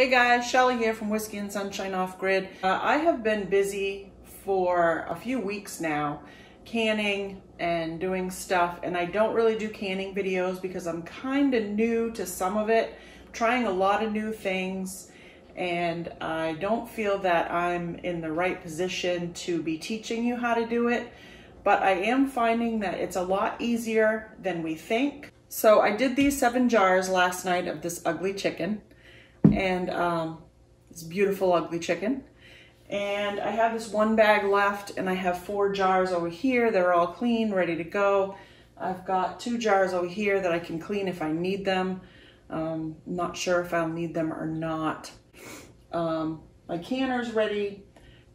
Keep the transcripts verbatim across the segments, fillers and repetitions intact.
Hey guys, Shelly here from Whiskey and Sunshine Off Grid. Uh, I have been busy for a few weeks now canning and doing stuff, and I don't really do canning videos because I'm kind of new to some of it, trying a lot of new things, and I don't feel that I'm in the right position to be teaching you how to do it, but I am finding that it's a lot easier than we think. So I did these seven jars last night of this ugly chicken. And um, it's beautiful ugly chicken, and I have this one bag left, and I have four jars over here. They're all clean, ready to go. I've got two jars over here that I can clean if I need them. um, not sure if I'll need them or not. um, my canner's ready.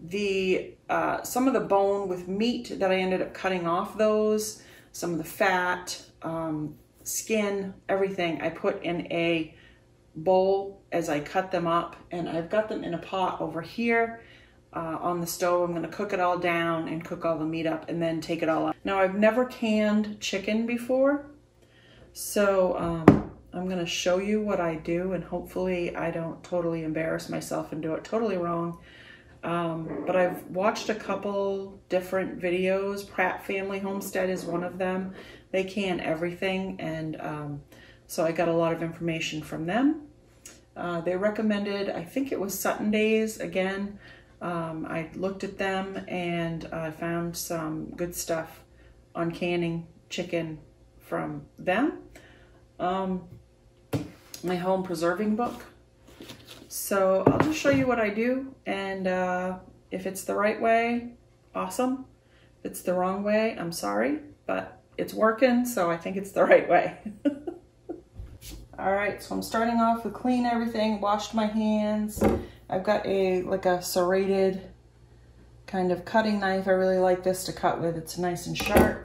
The uh, some of the bone with meat that I ended up cutting off, those some of the fat, um, skin, everything I put in a bowl as I cut them up, and I've got them in a pot over here uh, on the stove. I'm going to cook it all down and cook all the meat up and then take it all out. Now, I've never canned chicken before, so um, I'm going to show you what I do, and hopefully I don't totally embarrass myself and do it totally wrong. Um, but I've watched a couple different videos. Pratt Family Homestead is one of them. They can everything, and um, so I got a lot of information from them. Uh, they recommended, I think it was Sutton Days again. Um, I looked at them, and I uh, found some good stuff on canning chicken from them. Um, my home preserving book. So I'll just show you what I do, and uh, if it's the right way, awesome. If it's the wrong way, I'm sorry, but it's working, so I think it's the right way. All right, so I'm starting off with clean everything, washed my hands. I've got a like a serrated kind of cutting knife. I really like this to cut with. It's nice and sharp.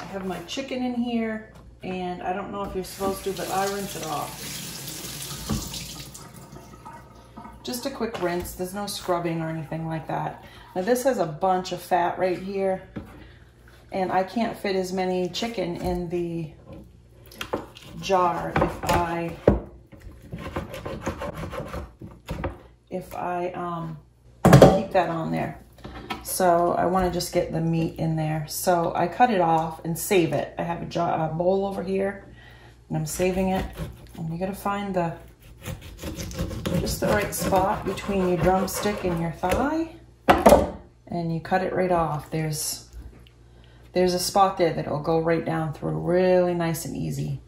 I have my chicken in here, and I don't know if you're supposed to, but I rinse it off. Just a quick rinse. There's no scrubbing or anything like that. Now, this has a bunch of fat right here, and I can't fit as many chicken in the jar if I if I um, keep that on there. So I want to just get the meat in there. So I cut it off and save it. I have a, jar, a bowl over here, and I'm saving it. And you got to find the just the right spot between your drumstick and your thigh, and you cut it right off. There's there's a spot there that'll go right down through, really nice and easy.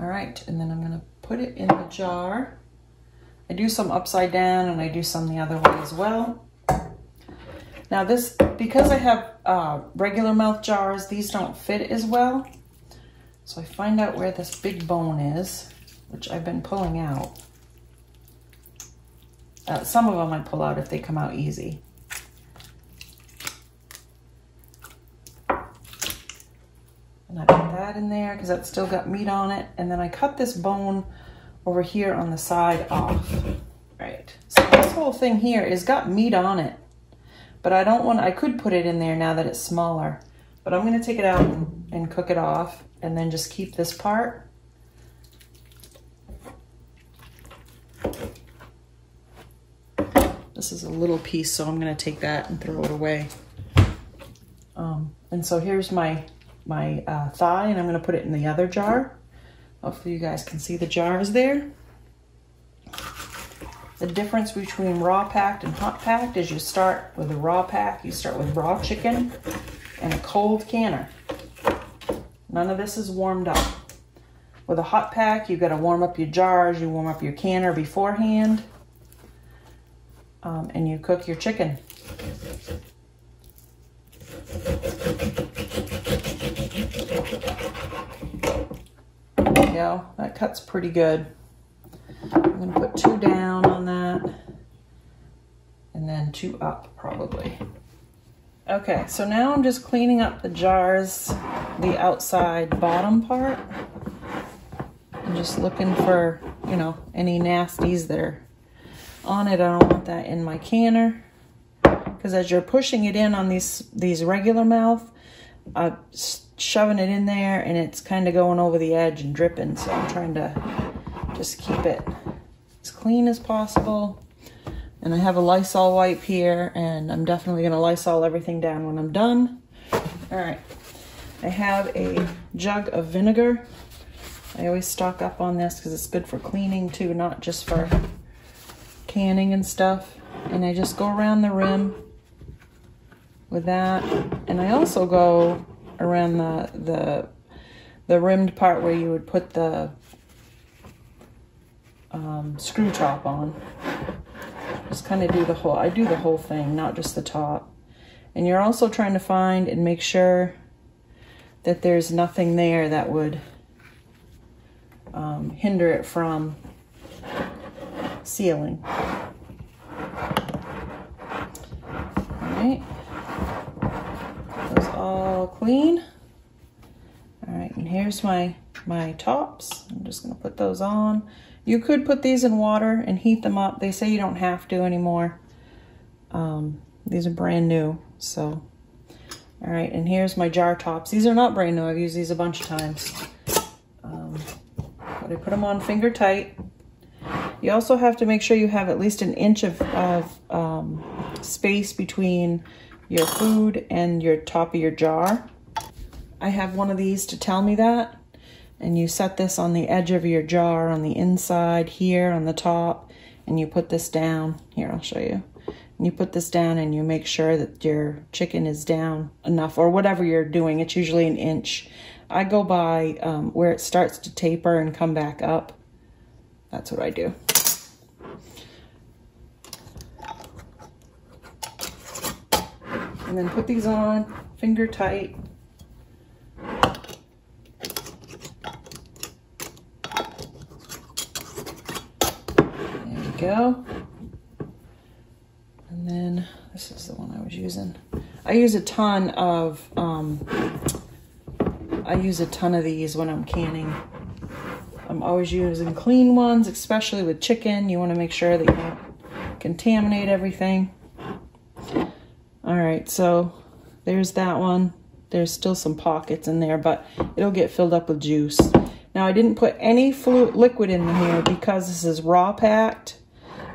All right, and then I'm gonna put it in the jar. I do some upside down, and I do some the other way as well. Now this, because I have uh, regular mouth jars, these don't fit as well. So I find out where this big bone is, which I've been pulling out. Uh, some of them I pull out if they come out easy. And I put that in there because that's still got meat on it. And then I cut this bone over here on the side off. Right. So this whole thing here has got meat on it, but I don't want, I could put it in there now that it's smaller, but I'm going to take it out and, and cook it off, and then just keep this part. This is a little piece, so I'm going to take that and throw it away. Um, and so here's my my uh, thigh, and I'm gonna put it in the other jar. Hopefully you guys can see the jars there. The difference between raw packed and hot packed is you start with a raw pack, you start with raw chicken and a cold canner. None of this is warmed up. With a hot pack, you gotta warm up your jars, you warm up your canner beforehand, um, and you cook your chicken. Go. That cuts pretty good. I'm going to put two down on that, and then two up probably. Okay, so now I'm just cleaning up the jars, the outside bottom part. I'm just looking for, you know, any nasties that are on it. I don't want that in my canner, because as you're pushing it in on these, these regular mouth, uh, shoving it in there, and it's kind of going over the edge and dripping, so I'm trying to just keep it as clean clean as possible. And I have a Lysol wipe here, and I'm definitely gonna Lysol everything down when I'm done. All right, I have a jug of vinegar. I always stock up on this because it's good for cleaning too, not just for canning and stuff. And I just go around the rim with that. And I also go around the, the, the rimmed part where you would put the um, screw top on. Just kind of do the whole, I do the whole thing, not just the top. And you're also trying to find and make sure that there's nothing there that would um, hinder it from sealing. Alright, that's all clean. Alright, and here's my, my tops. I'm just going to put those on. You could put these in water and heat them up. They say you don't have to anymore. Um, these are brand new, so. All right, and here's my jar tops. These are not brand new. I've used these a bunch of times. Um, but I put them on finger tight. You also have to make sure you have at least an inch of, of um, space between your food and your top of your jar. I have one of these to tell me that. And you set this on the edge of your jar, on the inside here, on the top, and you put this down. Here, I'll show you. And you put this down and you make sure that your chicken is down enough, or whatever you're doing. It's usually an inch. I go by um, where it starts to taper and come back up. That's what I do. And then put these on, finger tight. Go. And then this is the one I was using. I use a ton of um, I use a ton of these when I'm canning. I'm always using clean ones, especially with chicken. You want to make sure that you don't contaminate everything. All right, so there's that one. There's still some pockets in there, but it'll get filled up with juice. Now I didn't put any fluid liquid in here because this is raw packed.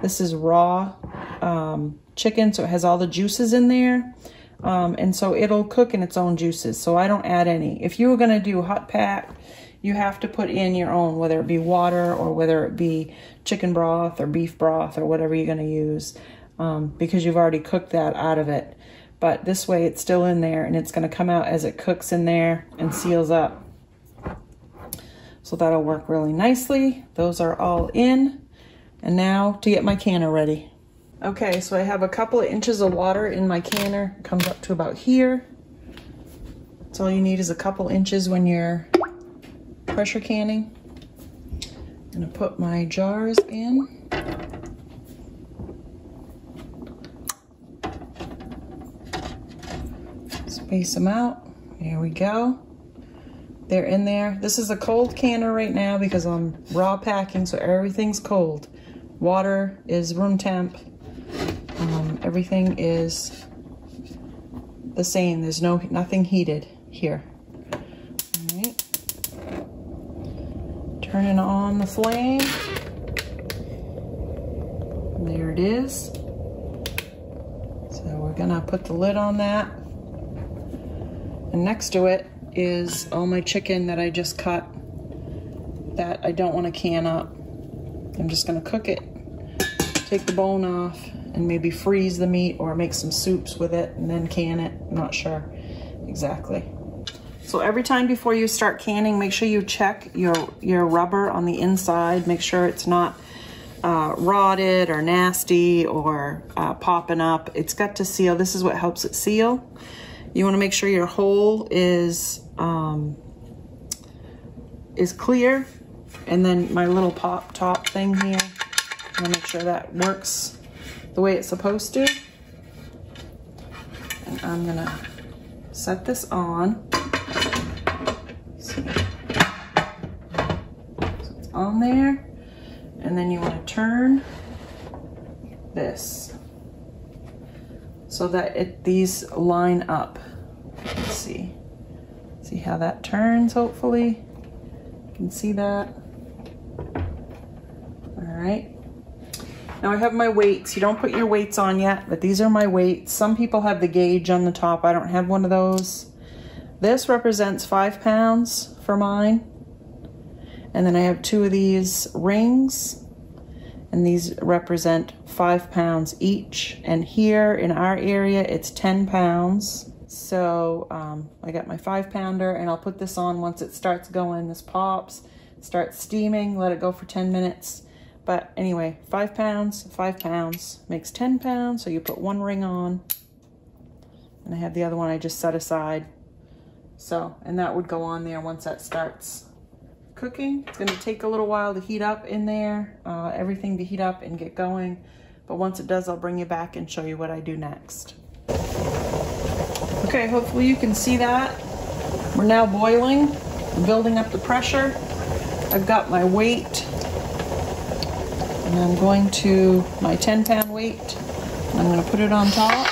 This is raw um, chicken, so it has all the juices in there. Um, and so it'll cook in its own juices, so I don't add any. If you were gonna do hot pack, you have to put in your own, whether it be water or whether it be chicken broth or beef broth or whatever you're gonna use, um, because you've already cooked that out of it. But this way it's still in there and it's gonna come out as it cooks in there and seals up. So that'll work really nicely. Those are all in. And now to get my canner ready. Okay, so I have a couple of inches of water in my canner. It comes up to about here. So all you need is a couple inches when you're pressure canning. I'm gonna put my jars in. Space them out, there we go. They're in there. This is a cold canner right now because I'm raw packing, so everything's cold. Water is room temp. Um, everything is the same. There's no nothing heated here. All right. Turning on the flame. There it is. So we're gonna put the lid on that. And next to it is all my chicken that I just cut that I don't want to can up. I'm just going to cook it, take the bone off, and maybe freeze the meat or make some soups with it and then can it. I'm not sure exactly. So every time before you start canning, make sure you check your, your rubber on the inside. Make sure it's not uh, rotted or nasty or uh, popping up. It's got to seal. This is what helps it seal. You want to make sure your hole is um, is clear, and then my little pop top thing here. I want to make sure that works the way it's supposed to. And I'm gonna set this on. So it's on there, and then you want to turn this so that it, these line up. Let's see. See how that turns, hopefully. You can see that. All right. Now I have my weights. You don't put your weights on yet, but these are my weights. Some people have the gauge on the top. I don't have one of those. This represents five pounds for mine. And then I have two of these rings, and these represent five pounds each. And here in our area, it's ten pounds. So um, I got my five pounder, and I'll put this on once it starts going. This pops, starts steaming, let it go for ten minutes. But anyway, five pounds, five pounds makes ten pounds. So you put one ring on, and I have the other one I just set aside. So, and that would go on there once that starts cooking. It's gonna take a little while to heat up in there, uh, everything to heat up and get going. But once it does, I'll bring you back and show you what I do next. Okay, hopefully you can see that. We're now boiling, I'm building up the pressure. I've got my weight, and I'm going to my ten pound weight, and I'm gonna put it on top.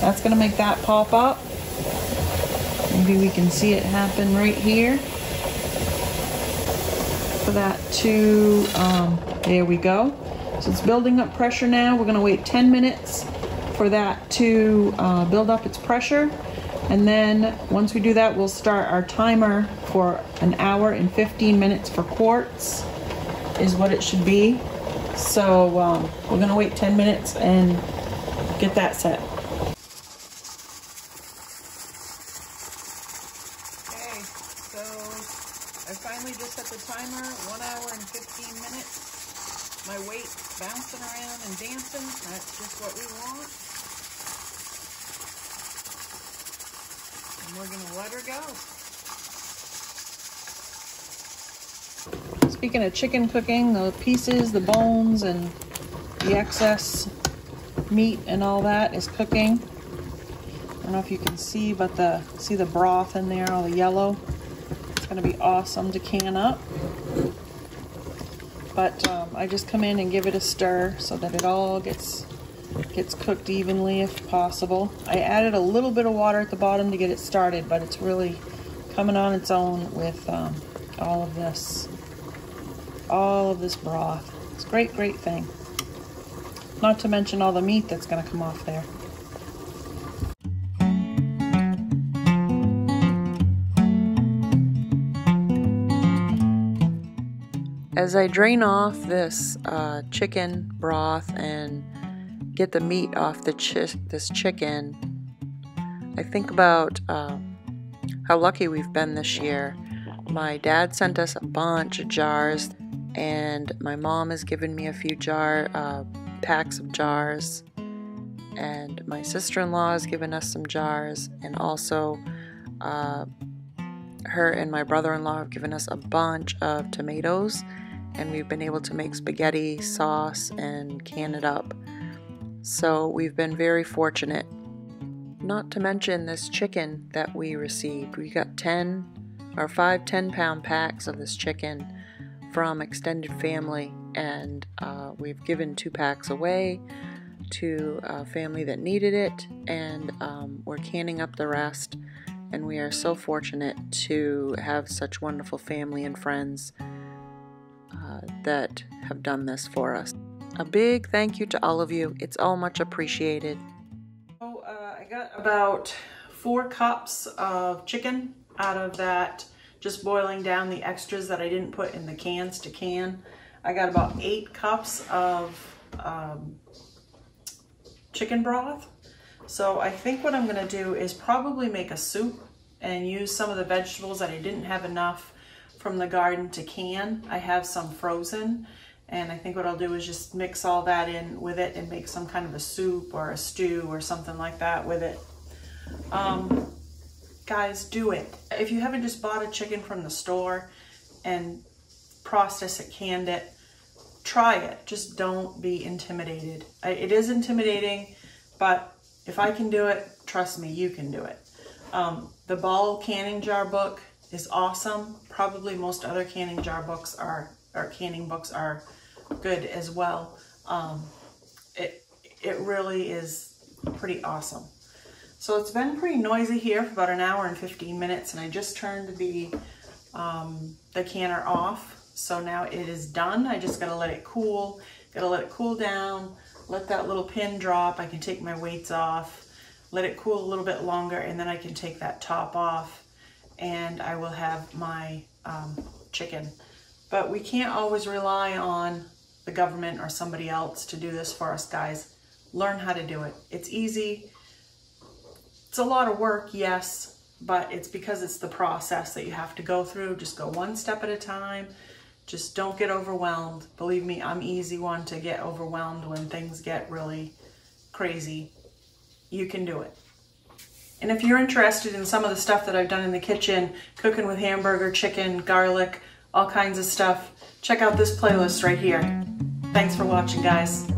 That's gonna make that pop up. Maybe we can see it happen right here. For that to, um, there we go. So it's building up pressure now. We're gonna wait ten minutes for that to uh, build up its pressure. And then once we do that, we'll start our timer for an hour and fifteen minutes for quarts is what it should be. So um, we're gonna wait ten minutes and get that set. My weight bouncing around and dancing, that's just what we want. And we're gonna let her go. Speaking of chicken cooking, the pieces, the bones, and the excess meat and all that is cooking. I don't know if you can see, but the see the broth in there, all the yellow. It's gonna be awesome to can up. But um, I just come in and give it a stir so that it all gets gets cooked evenly if possible. I added a little bit of water at the bottom to get it started, but it's really coming on its own with um, all of this, all of this broth. It's a great, great thing. Not to mention all the meat that's gonna come off there. As I drain off this uh, chicken broth and get the meat off the chi this chicken, I think about uh, how lucky we've been this year. My dad sent us a bunch of jars, and my mom has given me a few jar uh, packs of jars, and my sister-in-law has given us some jars, and also uh, her and my brother-in-law have given us a bunch of tomatoes. And we've been able to make spaghetti sauce and can it up. So we've been very fortunate. Not to mention this chicken that we received. We got ten or five ten pound packs of this chicken from extended family, and uh, we've given two packs away to a family that needed it, and um, we're canning up the rest, and we are so fortunate to have such wonderful family and friends Uh, that have done this for us. A big thank you to all of you. It's all much appreciated. So, uh, I got about four cups of chicken out of that, just boiling down the extras that I didn't put in the cans to can. I got about eight cups of um, chicken broth. So I think what I'm gonna do is probably make a soup and use some of the vegetables that I didn't have enough from the garden to can. I have some frozen, and I think what I'll do is just mix all that in with it and make some kind of a soup or a stew or something like that with it. Um, guys, do it. If you haven't just bought a chicken from the store and processed it, canned it, try it. Just don't be intimidated. I, it is intimidating, but if I can do it, trust me, you can do it. Um, the Ball Canning Jar book is awesome. Probably most other canning jar books are, or canning books are good as well. Um, it, it really is pretty awesome. So it's been pretty noisy here for about an hour and fifteen minutes, and I just turned the, um, the canner off So now it is done. I just gotta let it cool. Gotta let it cool down, let that little pin drop. I can take my weights off, let it cool a little bit longer, and then I can take that top off and I will have my um, chicken. But we can't always rely on the government or somebody else to do this for us, guys. Learn how to do it. It's easy. It's a lot of work, yes, but it's because it's the process that you have to go through. Just go one step at a time. Just don't get overwhelmed. Believe me, I'm easy one to get overwhelmed when things get really crazy. You can do it. And if you're interested in some of the stuff that I've done in the kitchen, cooking with hamburger, chicken, garlic, all kinds of stuff, check out this playlist right here. Thanks for watching, guys.